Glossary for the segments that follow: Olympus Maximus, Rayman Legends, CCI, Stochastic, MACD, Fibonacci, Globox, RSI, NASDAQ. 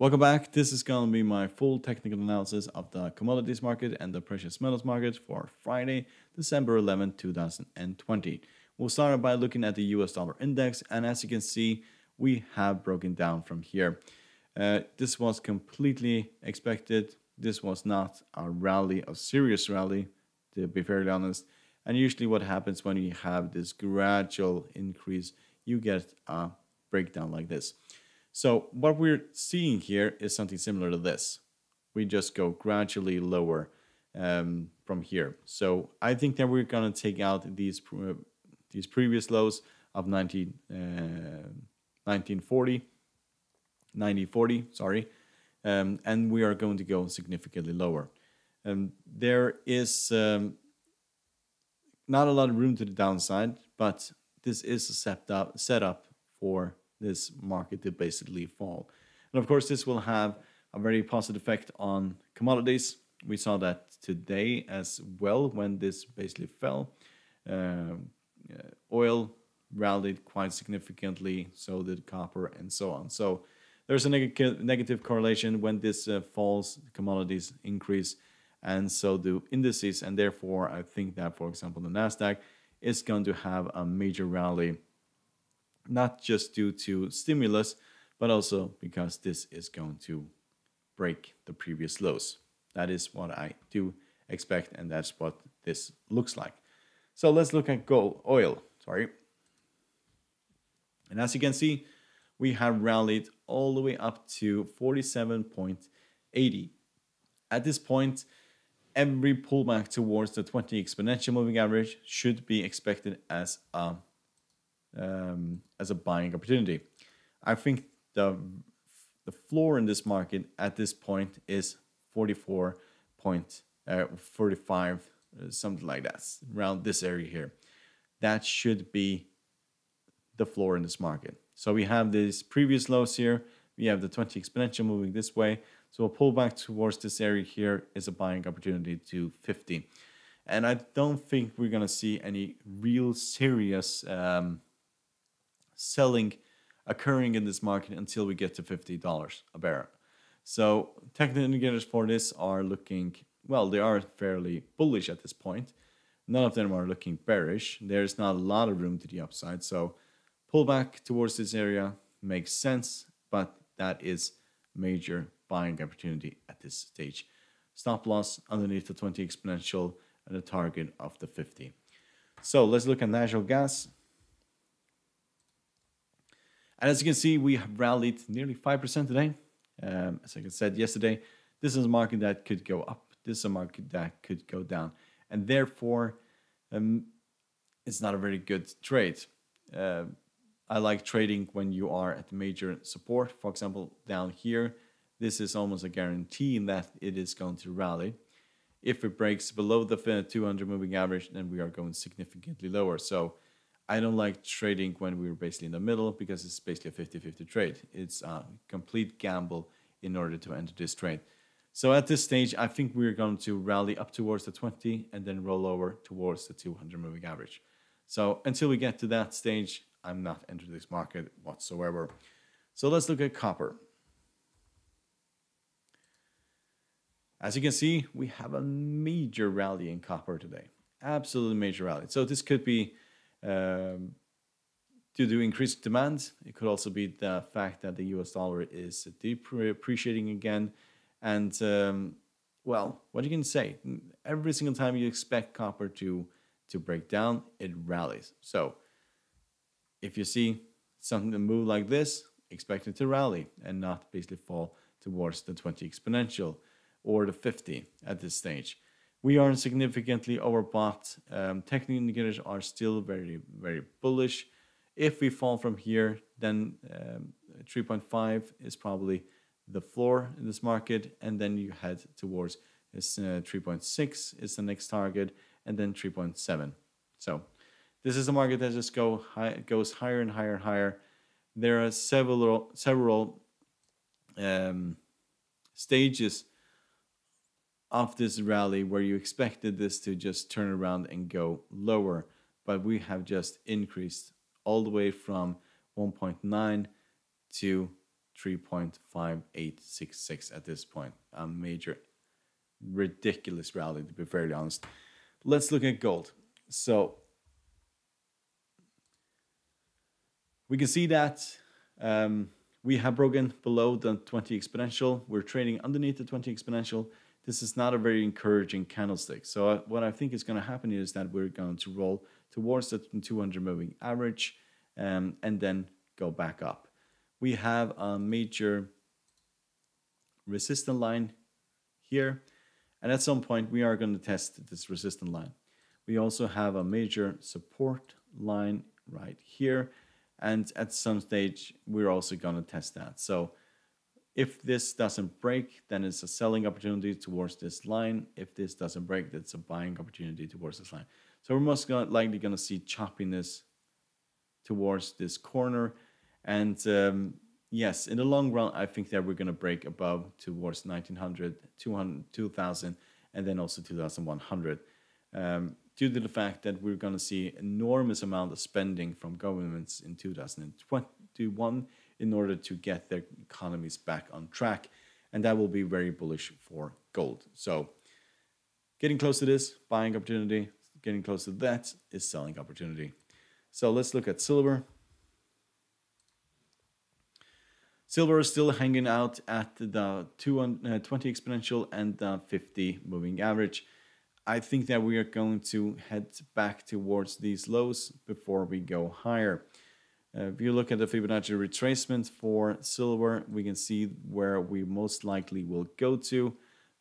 Welcome back. This is going to be my full technical analysis of the commodities market and the precious metals market for Friday, December 11, 2020. We'll start by looking at the US dollar index, and as you can see, we have broken down from here. This was completely expected. This was not a rally, a serious rally, to be fairly honest. And usually what happens when you have this gradual increase, you get a breakdown like this. So what we're seeing here is something similar to this. We just go gradually lower from here. So I think that we're going to take out these previous lows of 9040, sorry. And we are going to go significantly lower. There is not a lot of room to the downside, but this is a setup for this market to basically fall. And of course, this will have a very positive effect on commodities. We saw that today as well when this basically fell. Oil rallied quite significantly, so did copper and so on. So there's a negative correlation. When this falls, commodities increase and so do indices. And therefore, I think that, for example, the NASDAQ is going to have a major rally, not just due to stimulus, but also because this is going to break the previous lows. That is what I do expect, and that's what this looks like. So let's look at oil. And as you can see, we have rallied all the way up to 47.80. At this point, every pullback towards the 20 exponential moving average should be expected as a buying opportunity. I think the floor in this market at this point is 44.45, something like that, around this area here. That should be the floor in this market. So we have these previous lows here. We have the 20 exponential moving this way. So a pullback towards this area here is a buying opportunity to 50. And I don't think we're going to see any real serious selling occurring in this market until we get to $50 a barrel. So technical indicators for this are looking, well, they are fairly bullish at this point. None of them are looking bearish. There's not a lot of room to the upside. So pullback towards this area makes sense, but that is major buying opportunity at this stage. Stop loss underneath the 20 exponential and a target of the 50. So let's look at natural gas. And as you can see, we have rallied nearly 5% today. As I said yesterday, this is a market that could go up. This is a market that could go down. And therefore, it's not a very good trade. I like trading when you are at major support. For example, down here, this is almost a guarantee that it is going to rally. If it breaks below the 200 moving average, then we are going significantly lower. So I don't like trading when we're basically in the middle, because it's basically a 50-50 trade. It's a complete gamble in order to enter this trade. So at this stage, I think we're going to rally up towards the 20 and then roll over towards the 200 moving average. So until we get to that stage, I'm not entering this market whatsoever. So let's look at copper. As you can see, we have a major rally in copper today. Absolutely major rally. So this could be due to increased demand. It could also be the fact that the US dollar is depreciating again. And, well, what you can say? Every single time you expect copper to break down, it rallies. So if you see something that move like this, expect it to rally and not basically fall towards the 20 exponential or the 50 at this stage. We are significantly overbought. Technical indicators are still very, very bullish. If we fall from here, then 3.5 is probably the floor in this market, and then you head towards this 3.6 is the next target, and then 3.7. So this is a market that just goes higher and higher and higher. There are several stages of this rally where you expected this to just turn around and go lower, but we have just increased all the way from 1.9 to 3.5866 at this point. A major ridiculous rally, to be fairly honest. Let's look at gold. So we can see that we have broken below the 20 exponential. We're trading underneath the 20 exponential. This is not a very encouraging candlestick. So what I think is going to happen is that we're going to roll towards the 200 moving average and then go back up. We have a major resistance line here, and at some point we are going to test this resistance line. We also have a major support line right here, and at some stage we're also going to test that. So if this doesn't break, then it's a selling opportunity towards this line. If this doesn't break, that's a buying opportunity towards this line. So we're most likely going to see choppiness towards this corner. And yes, in the long run, I think that we're going to break above towards 1900, 200, 2000, and then also 2100. Due to the fact that we're going to see enormous amount of spending from governments in 2021 in order to get their economies back on track. And that will be very bullish for gold. So getting close to this, buying opportunity. Getting close to that is selling opportunity. So let's look at silver. Silver is still hanging out at the 20 exponential and the 50 moving average. I think that we are going to head back towards these lows before we go higher. If you look at the Fibonacci retracement for silver, we can see where we most likely will go to.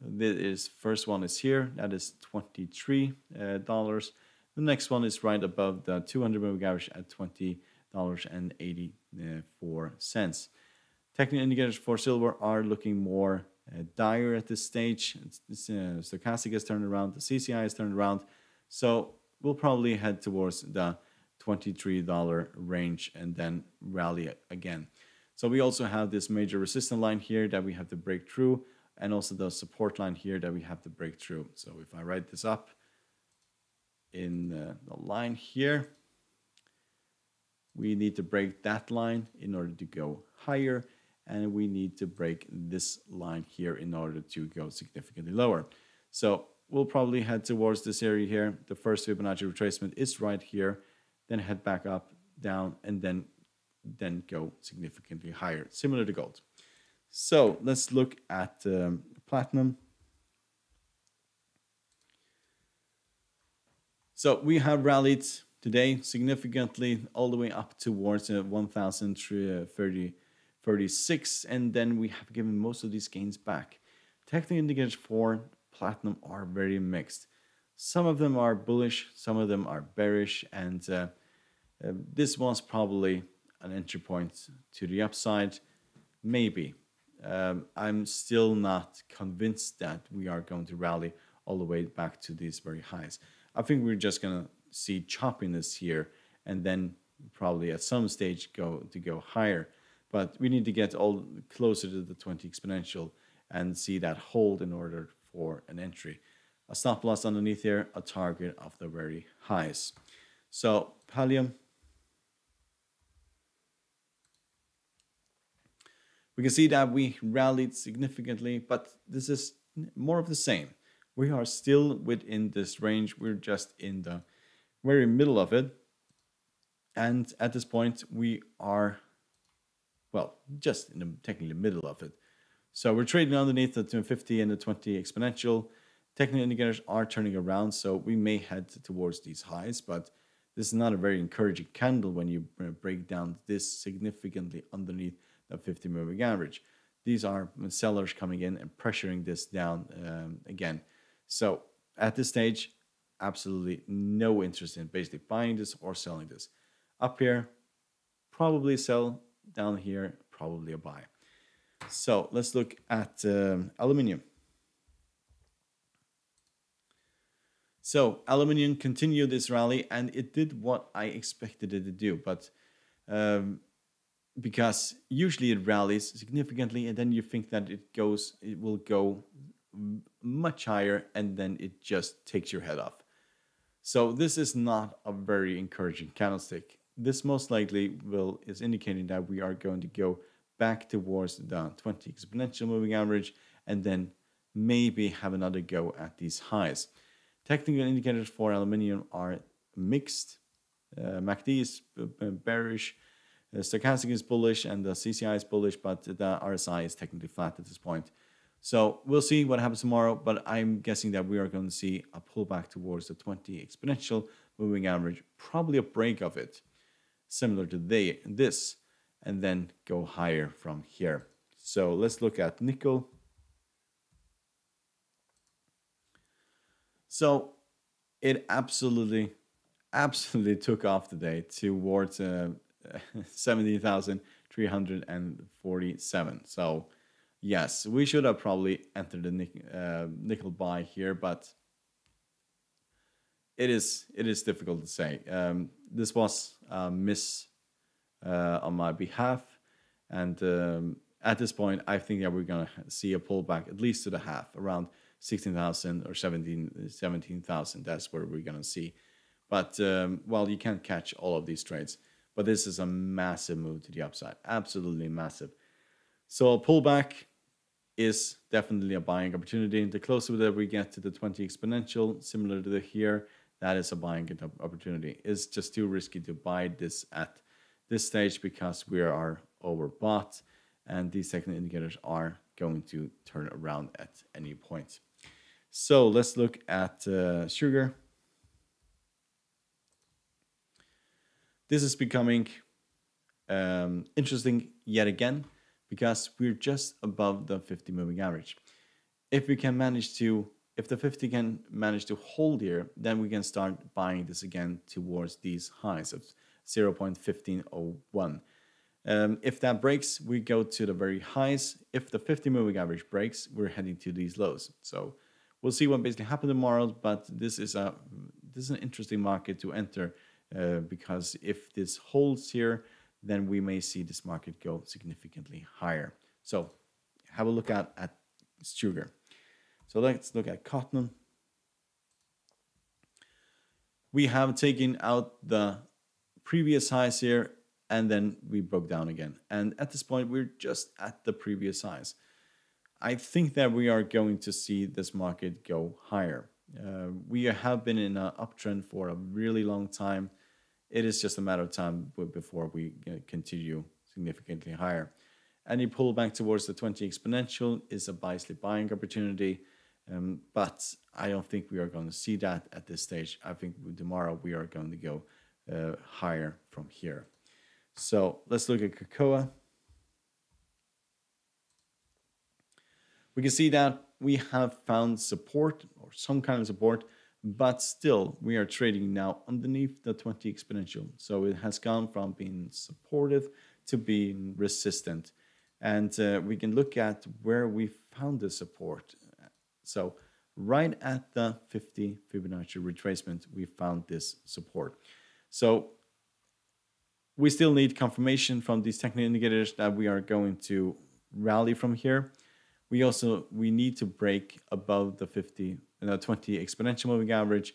This first one is here, that is $23. The next one is right above the 200 moving average at $20.84. Technical indicators for silver are looking more dire at this stage. Stochastic has turned around, the CCI has turned around. So we'll probably head towards the $23 range and then rally again. So we also have this major resistance line here that we have to break through, and also the support line here that we have to break through. So if I write this up in the line here, we need to break that line in order to go higher. And we need to break this line here in order to go significantly lower. So we'll probably head towards this area here. The first Fibonacci retracement is right here, then head back up, down, and then go significantly higher, similar to gold. So let's look at platinum. So we have rallied today significantly all the way up towards 1,336, and then we have given most of these gains back. Technical indicators for platinum are very mixed. Some of them are bullish, some of them are bearish, and this was probably an entry point to the upside. Maybe. I'm still not convinced that we are going to rally all the way back to these very highs. I think we're just going to see choppiness here, and then probably at some stage go higher. But we need to get all closer to the 20 exponential and see that hold in order for an entry. A stop loss underneath here, a target of the very highs. So palladium. We can see that we rallied significantly, but this is more of the same. We are still within this range. We're just in the very middle of it. And at this point, we are, well, just in the technically middle of it. So we're trading underneath the 250 and the 20 exponential. Technical indicators are turning around, so we may head towards these highs, but this is not a very encouraging candle when you break down this significantly underneath the 50 moving average. These are sellers coming in and pressuring this down again. So at this stage, absolutely no interest in basically buying this or selling this. Up here, probably sell. Down here, probably a buy. So let's look at aluminium. So aluminium continued this rally, and it did what I expected it to do, but because usually it rallies significantly and then you think that it will go much higher, and then it just takes your head off. So this is not a very encouraging candlestick. This most likely is indicating that we are going to go back towards the 20 exponential moving average and then maybe have another go at these highs. Technical indicators for aluminium are mixed. MACD is bearish, stochastic is bullish, and the CCI is bullish, but the RSI is technically flat at this point. So we'll see what happens tomorrow, but I'm guessing that we are going to see a pullback towards the 20 exponential moving average, probably a break of it, similar to this, and then go higher from here. So let's look at nickel. So it absolutely took off today towards 70,347. So yes, we should have probably entered the nickel buy here, but it is difficult to say. This was a miss on my behalf, and at this point, I think that we're gonna see a pullback at least to the half, around 16,000 or 17,000. That's where we're gonna see. But, well, you can't catch all of these trades. But this is a massive move to the upside. Absolutely massive. So a pullback is definitely a buying opportunity. The closer that we get to the 20 exponential, similar to the here, that is a buying opportunity. It's just too risky to buy this at this stage because we are overbought. And these technical indicators are going to turn around at any point. So let's look at sugar. This is becoming interesting yet again because we're just above the 50 moving average. If we can manage to, if the 50 can manage to hold here, then we can start buying this again towards these highs of 0.1501. If that breaks, we go to the very highs. If the 50 moving average breaks, we're heading to these lows. So we'll see what basically happens tomorrow, but this is an interesting market to enter. Because if this holds here, then we may see this market go significantly higher. So have a look at sugar. So let's look at cotton. We have taken out the previous highs here, and then we broke down again. And at this point, we're just at the previous highs. I think that we are going to see this market go higher. We have been in an uptrend for a really long time. It is just a matter of time before we continue significantly higher. Any pullback towards the 20 exponential is a buy-slip buying opportunity, but I don't think we are going to see that at this stage. I think tomorrow we are going to go higher from here. So let's look at cocoa. We can see that we have found support or some kind of support, but still we are trading now underneath the 20 exponential. So it has gone from being supportive to being resistant. And we can look at where we found the support. So right at the 50 Fibonacci retracement, we found this support. So we still need confirmation from these technical indicators that we are going to rally from here. We need to break above the 20 exponential moving average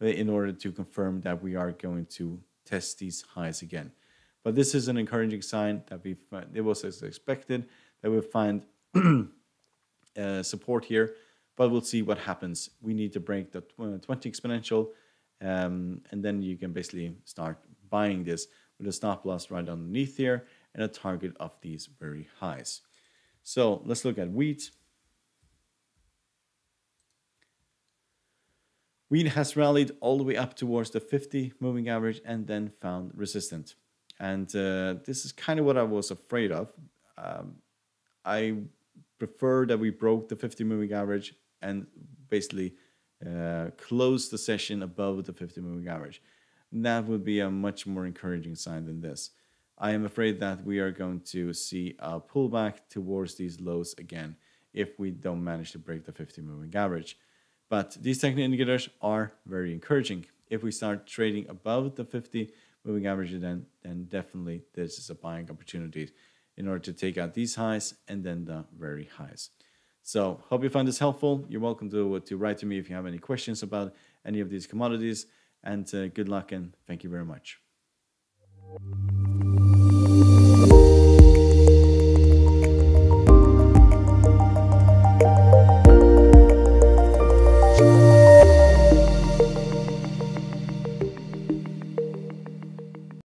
in order to confirm that we are going to test these highs again. But this is an encouraging sign that it was as expected that we find support here, but we'll see what happens. We need to break the 20 exponential, and then you can basically start buying this with a stop loss right underneath here and a target of these very highs. So let's look at wheat. Wheat has rallied all the way up towards the 50 moving average and then found resistance. And this is kind of what I was afraid of. I prefer that we broke the 50 moving average and basically closed the session above the 50 moving average. And that would be a much more encouraging sign than this. I am afraid that we are going to see a pullback towards these lows again if we don't manage to break the 50 moving average. But these technical indicators are very encouraging. If we start trading above the 50 moving average, then definitely this is a buying opportunity in order to take out these highs and then the very highs. So hope you find this helpful. You're welcome to write to me if you have any questions about any of these commodities. And good luck and thank you very much. Thank you.